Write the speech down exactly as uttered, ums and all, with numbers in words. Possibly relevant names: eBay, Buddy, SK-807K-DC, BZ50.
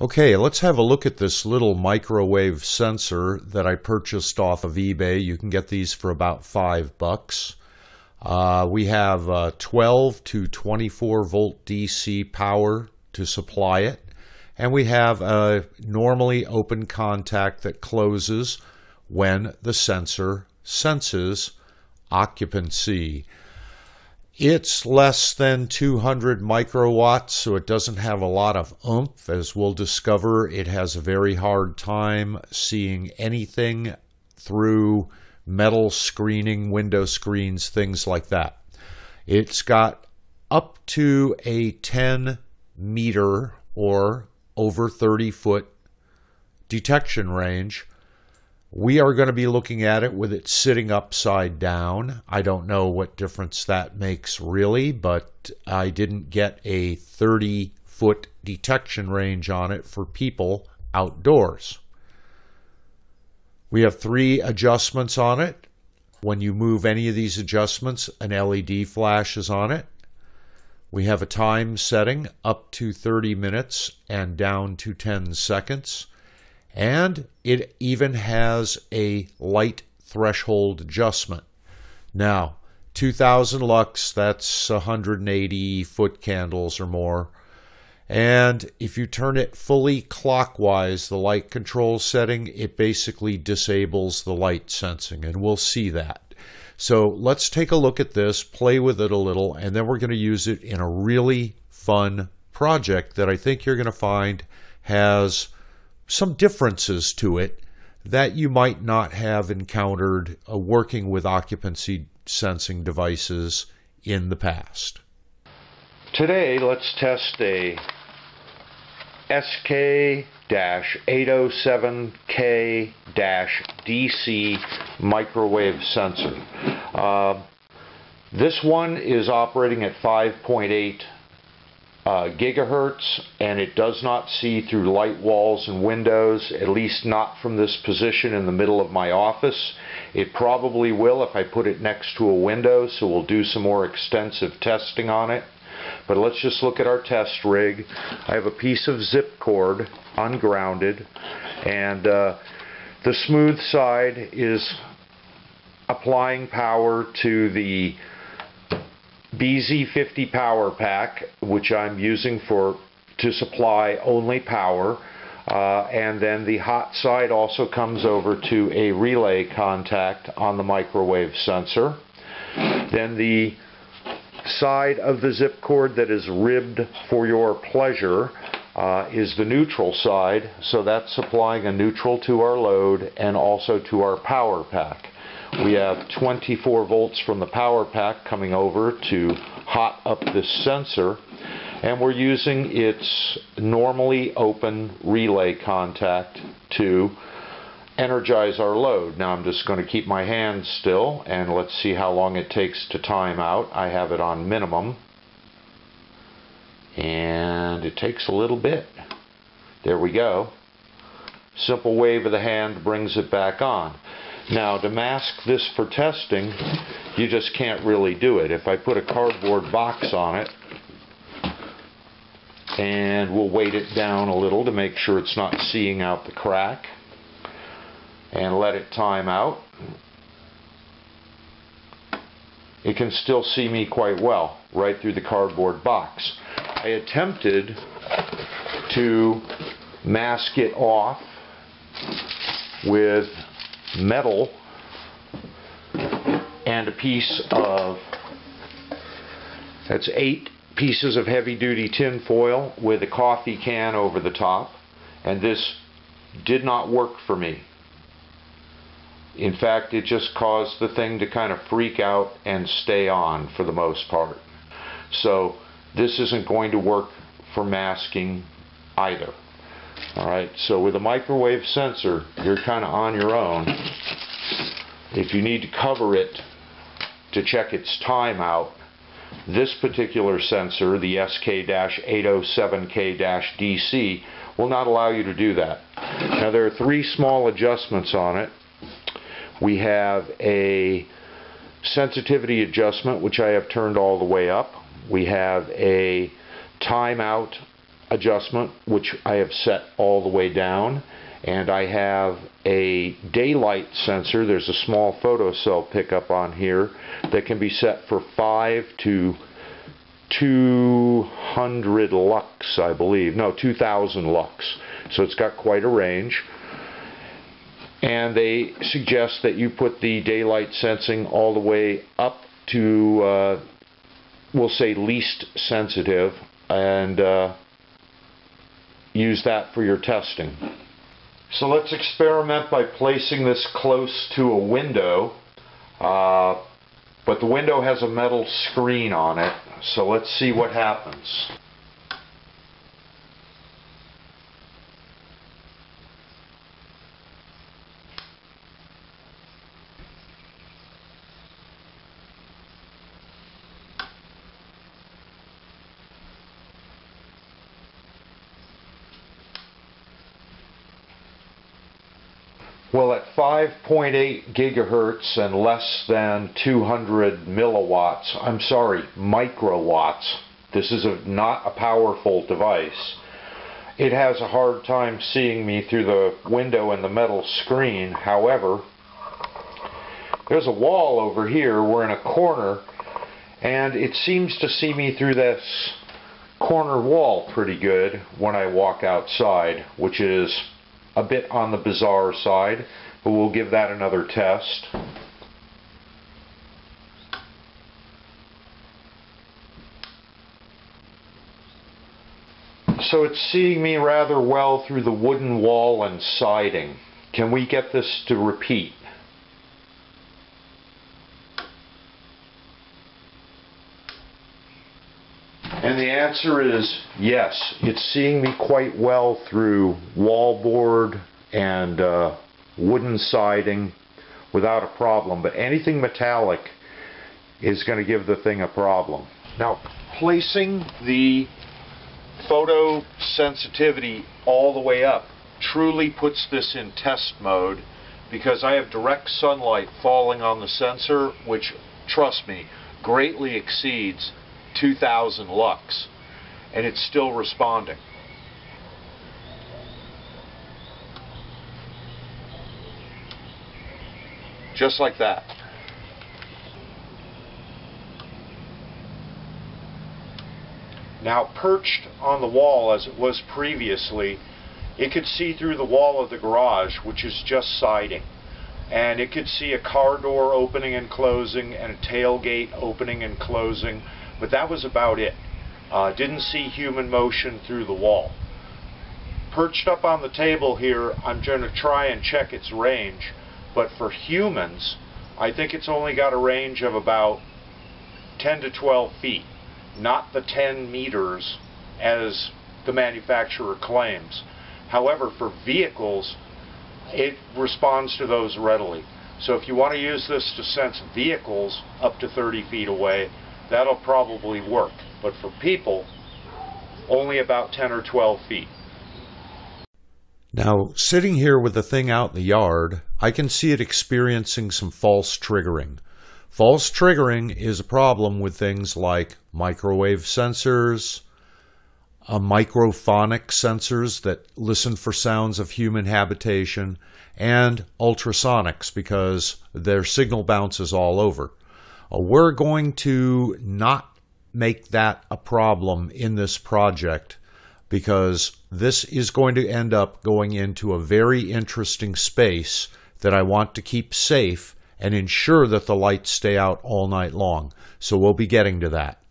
Okay, let's have a look at this little microwave sensor that I purchased off of eBay. You can get these for about five bucks. Uh, we have uh, twelve to twenty-four volt D C power to supply it. And we have a normally open contact that closes when the sensor senses occupancy. It's less than two hundred microwatts, so it doesn't have a lot of oomph. As we'll discover, it has a very hard time seeing anything through metal screening, window screens, things like that. It's got up to a ten meter or over thirty foot detection range. We are going to be looking at it with it sitting upside down. I don't know what difference that makes really, but I didn't get a thirty foot detection range on it for people outdoors. We have three adjustments on it. When you move any of these adjustments, an L E D flash is on it. We have a time setting up to thirty minutes and down to ten seconds. And it even has a light threshold adjustment. Now, two thousand lux, that's one hundred eighty foot candles or more. And if you turn it fully clockwise, the light control setting, it basically disables the light sensing, and we'll see that. So let's take a look at this, play with it a little, and then we're going to use it in a really fun project that I think you're going to find has some differences to it that you might not have encountered uh, working with occupancy sensing devices in the past. Today, let's test a S K eight oh seven K D C microwave sensor. Uh, this one is operating at five point eight uh, gigahertz, and it does not see through light walls and windows, at least not from this position in the middle of my office. It probably will if I put it next to a window, so we'll do some more extensive testing on it. But let's just look at our test rig. I have a piece of zip cord, ungrounded, and uh, the smooth side is applying power to the B Z fifty power pack, which I'm using for to supply only power, uh, and then the hot side also comes over to a relay contact on the microwave sensor. Then the side of the zip cord that is ribbed for your pleasure uh, is the neutral side, so that's supplying a neutral to our load and also to our power pack. We have twenty-four volts from the power pack coming over to hot up this sensor, and we're using its normally open relay contact to energize our load. Now I'm just going to keep my hand still and let's see how long it takes to time out. I have it on minimum and it takes a little bit. There we go. Simple wave of the hand brings it back on. Now to mask this for testing, you just can't really do it. If I put a cardboard box on it, and we'll weight it down a little to make sure it's not seeing out the crack, and let it time out, it can still see me quite well right through the cardboard box. I attempted to mask it off with metal and a piece of, that's eight pieces of heavy duty tin foil with a coffee can over the top, and this did not work for me. In fact, it just caused the thing to kind of freak out and stay on for the most part. So this isn't going to work for masking either. Alright, so with a microwave sensor, you're kind of on your own. If you need to cover it to check its time out, this particular sensor, the S K eight oh seven K D C, will not allow you to do that. Now there are three small adjustments on it. We have a sensitivity adjustment, which I have turned all the way up. We have a timeout adjustment, which I have set all the way down, and I have a daylight sensor. There's a small photocell pickup on here that can be set for five to two hundred lux, I believe. No, two thousand lux. So it's got quite a range. And they suggest that you put the daylight sensing all the way up to, uh, we'll say, least sensitive, and uh, use that for your testing. So let's experiment by placing this close to a window, uh, but the window has a metal screen on it, so let's see what happens. Well, at five point eight gigahertz and less than two hundred milliwatts, I'm sorry, microwatts, this is a, not a powerful device. It has a hard time seeing me through the window and the metal screen. However, there's a wall over here, we're in a corner, and it seems to see me through this corner wall pretty good when I walk outside, which is a bit on the bizarre side, but we'll give that another test. So it's seeing me rather well through the wooden wall and siding. Can we get this to repeat? And the answer is yes. It's seeing me quite well through wallboard and uh, wooden siding without a problem. But anything metallic is going to give the thing a problem. Now, placing the photo sensitivity all the way up truly puts this in test mode, because I have direct sunlight falling on the sensor, which, trust me, greatly exceeds two thousand lux, and it's still responding. Just like that. Now, perched on the wall as it was previously, it could see through the wall of the garage, which is just siding. And it could see a car door opening and closing and a tailgate opening and closing. But that was about it. Uh, didn't see human motion through the wall. Perched up on the table here, I'm going to try and check its range, but for humans, I think it's only got a range of about ten to twelve feet, not the ten meters as the manufacturer claims. However, for vehicles, it responds to those readily. So if you want to use this to sense vehicles up to thirty feet away, that'll probably work, but for people, only about ten or twelve feet. Now, sitting here with the thing out in the yard, I can see it experiencing some false triggering. False triggering is a problem with things like microwave sensors, uh, microphonic sensors that listen for sounds of human habitation, and ultrasonics, because their signal bounces all over. We're going to not make that a problem in this project, because this is going to end up going into a very interesting space that I want to keep safe and ensure that the lights stay out all night long. So we'll be getting to that.